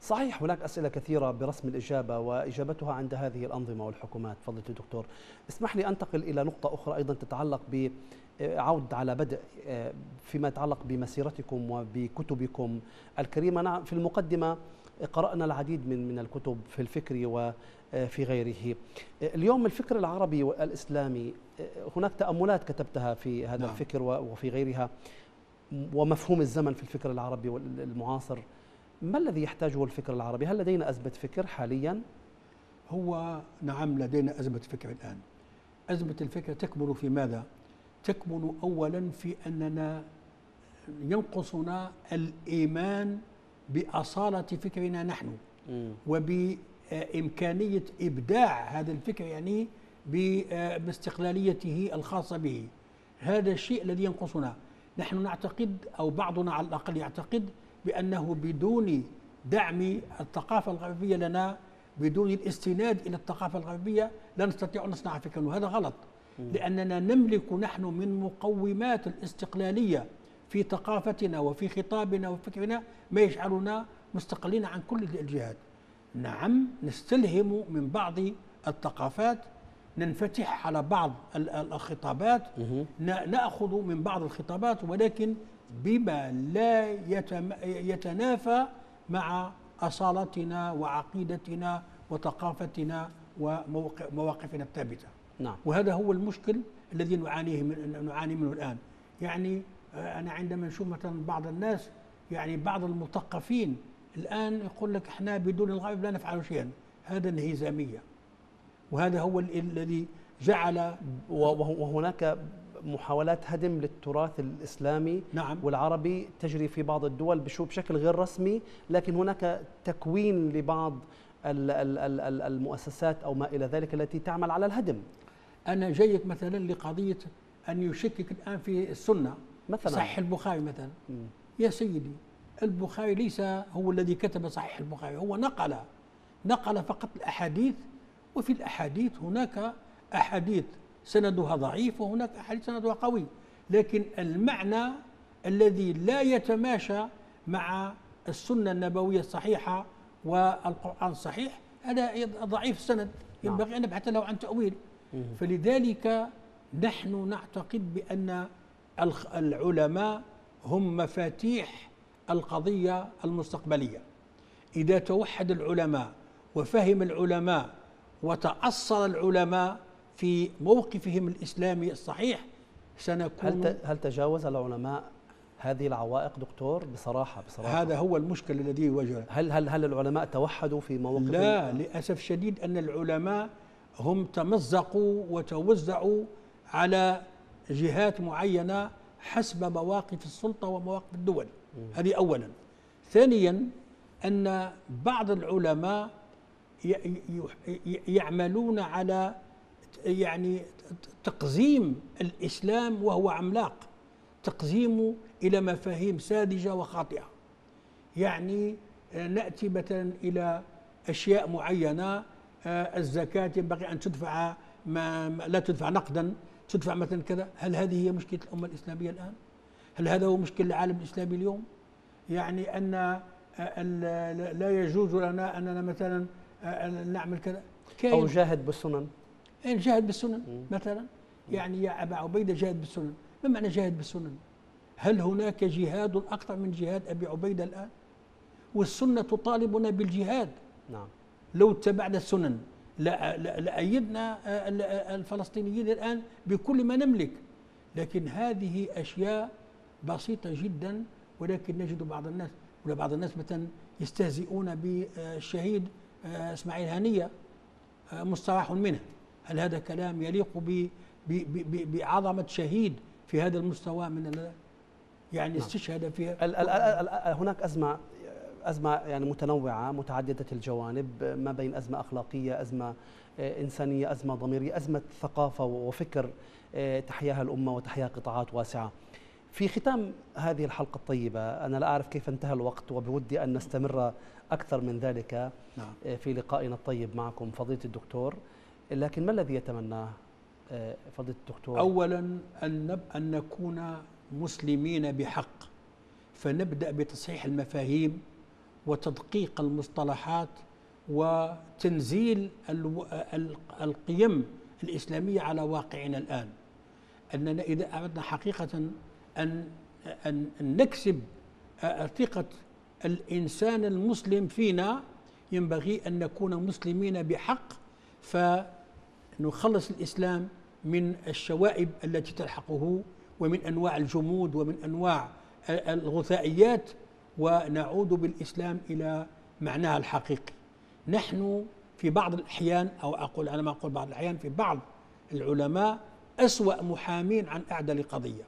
صحيح، هناك أسئلة كثيرة برسم الإجابة وإجابتها عند هذه الأنظمة والحكومات. فضيلة الدكتور، اسمح لي أنتقل إلى نقطة أخرى أيضا تتعلق بعود على بدء فيما يتعلق بمسيرتكم وبكتبكم الكريمة. في المقدمة قرأنا العديد من الكتب في الفكر وفي غيره. اليوم الفكر العربي والإسلامي، هناك تأملات كتبتها في هذا الفكر وفي غيرها، ومفهوم الزمن في الفكر العربي المعاصر. ما الذي يحتاجه الفكر العربي؟ هل لدينا أزمة فكر حاليا؟ هو نعم، لدينا أزمة فكر الآن. أزمة الفكر تكمن في ماذا؟ تكمن أولا في أننا ينقصنا الإيمان بأصالة فكرنا نحن، وبإمكانية إبداع هذا الفكر، يعني باستقلاليته الخاصة به. هذا الشيء الذي ينقصنا. نحن نعتقد، أو بعضنا على الأقل يعتقد، بأنه بدون دعم الثقافة الغربية لنا، بدون الاستناد إلى الثقافة الغربية، لا نستطيع أن نصنع فكرا. وهذا غلط، لأننا نملك نحن من مقومات الاستقلالية في ثقافتنا وفي خطابنا وفكرنا ما يجعلنا مستقلين عن كل الجهات. نعم، نستلهم من بعض الثقافات، ننفتح على بعض الخطابات، نأخذ من بعض الخطابات، ولكن بما لا يتنافى مع أصالتنا وعقيدتنا وثقافتنا ومواقفنا الثابتة. نعم. وهذا هو المشكل الذي نعاني منه الآن. يعني أنا عندما نشوف مثلا بعض الناس، يعني بعض المثقفين الآن يقول لك احنا بدون الغرب لا نفعل شيئا. هذا انهزامية، وهذا هو الذي جعل. وهناك محاولات هدم للتراث الإسلامي والعربي تجري في بعض الدول بشكل غير رسمي، لكن هناك تكوين لبعض المؤسسات أو ما إلى ذلك التي تعمل على الهدم. أنا جايك مثلا لقضية أن يشكك الآن في السنة مثلا، صحيح البخاري مثلا. يا سيدي، البخاري ليس هو الذي كتب صحيح البخاري، هو نقل فقط الأحاديث، وفي الأحاديث هناك أحاديث سندها ضعيف وهناك أحاديث سندها قوي، لكن المعنى الذي لا يتماشى مع السنة النبوية الصحيحة والقرآن الصحيح هذا ضعيف السند، ينبغي أن نبحث له عن تأويل. فلذلك نحن نعتقد بأن العلماء هم مفاتيح القضية المستقبلية. إذا توحد العلماء وفهم العلماء وتأصل العلماء في موقفهم الإسلامي الصحيح سنكون. هل تجاوز العلماء هذه العوائق دكتور؟ بصراحة هذا هو المشكل الذي يواجهه. هل العلماء توحدوا في موقف؟ لا، للأسف شديد أن العلماء هم تمزقوا وتوزعوا على جهات معينة حسب مواقف السلطة ومواقف الدول. هذه أولا. ثانيا أن بعض العلماء يعملون على يعني تقزيم الإسلام وهو عملاق، تقزيمه إلى مفاهيم ساذجة وخاطئة. يعني نأتي مثلا إلى أشياء معينة، الزكاة ينبغي أن تدفع، لا تدفع نقدا، تدفع مثلا كذا. هل هذه هي مشكلة الأمة الإسلامية الآن؟ هل هذا هو مشكل العالم الإسلامي اليوم؟ يعني أن لا يجوز لنا أننا مثلا نعمل كذا أو جاهد بالسنن. إن جاهد بالسنن مثلا، يعني يا أبا عبيدة جاهد بالسنن. ما معنى جاهد بالسنن؟ هل هناك جهاد أكثر من جهاد أبي عبيدة الآن؟ والسنة تطالبنا بالجهاد. نعم. لو اتبعنا السنن لأيدنا الفلسطينيين الآن بكل ما نملك. لكن هذه أشياء بسيطة جدا، ولكن نجد بعض الناس مثلا يستهزئون بالشهيد إسماعيل هنية مستراح منه. هل هذا كلام يليق بعظمة شهيد في هذا المستوى من يعني استشهد فيها؟ هناك أزمة يعني متنوعة متعددة الجوانب، ما بين أزمة أخلاقية، أزمة إنسانية، أزمة ضميرية، أزمة ثقافة وفكر تحياها الأمة وتحياها قطاعات واسعة. في ختام هذه الحلقة الطيبة، أنا لا أعرف كيف انتهى الوقت وبودي أن نستمر أكثر من ذلك في لقائنا الطيب معكم فضيلة الدكتور، لكن ما الذي يتمناه فضيلة الدكتور؟ أولا أن نكون مسلمين بحق، فنبدأ بتصحيح المفاهيم وتدقيق المصطلحات وتنزيل القيم الإسلامية على واقعنا الآن. أننا إذا أردنا حقيقة أن نكسب ثقة الإنسان المسلم فينا ينبغي أن نكون مسلمين بحق، فنخلص الإسلام من الشوائب التي تلحقه ومن أنواع الجمود ومن أنواع الغثائيات، ونعود بالإسلام إلى معناها الحقيقي. نحن في بعض الأحيان، أو أقول أنا ما أقول بعض الأحيان، في بعض العلماء أسوأ محامين عن أعدى لقضية،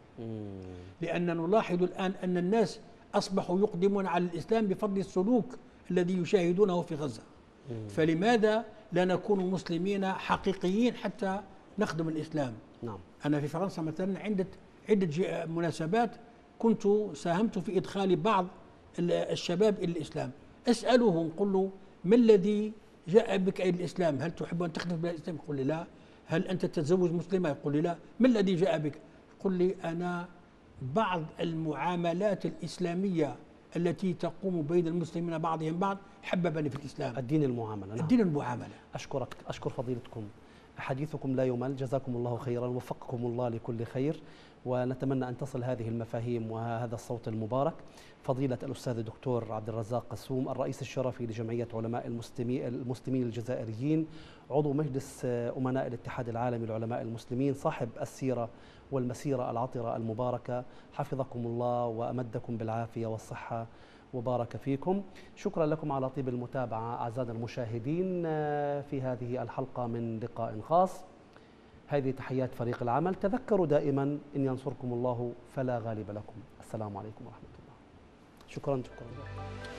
لأننا نلاحظ الآن أن الناس أصبحوا يقدمون على الإسلام بفضل السلوك الذي يشاهدونه في غزة. فلماذا لا نكون مسلمين حقيقيين حتى نخدم الإسلام؟ نعم. أنا في فرنسا مثلا عدة مناسبات كنت ساهمت في إدخال بعض الشباب إلى الإسلام. أسألهم، قل له ما الذي جاء بك إلى الإسلام؟ هل تحب أن تخدم بالإسلام؟ يقول لي لا. هل أنت تتزوج مسلمة؟ يقول لي لا. ما الذي جاء بك؟ يقول لي أنا بعض المعاملات الإسلامية التي تقوم بين المسلمين بعضهم بعض حببني في الإسلام. الدين المعاملة. الدين المعاملة. أشكرك، أشكر فضيلتكم، حديثكم لا يمل، جزاكم الله خيرا، وفقكم الله لكل خير، ونتمنى أن تصل هذه المفاهيم وهذا الصوت المبارك. فضيلة الأستاذ الدكتور عبد الرزاق قسوم، الرئيس الشرفي لجمعية علماء المسلمين الجزائريين، عضو مجلس أمناء الاتحاد العالمي لعلماء المسلمين، صاحب السيرة والمسيرة العطرة المباركة، حفظكم الله وأمدكم بالعافية والصحة وبارك فيكم. شكرا لكم على طيب المتابعة أعزائنا المشاهدين في هذه الحلقة من لقاء خاص. هذه تحيات فريق العمل. تذكروا دائما إن ينصركم الله فلا غالب لكم. السلام عليكم ورحمة الله. شكرا.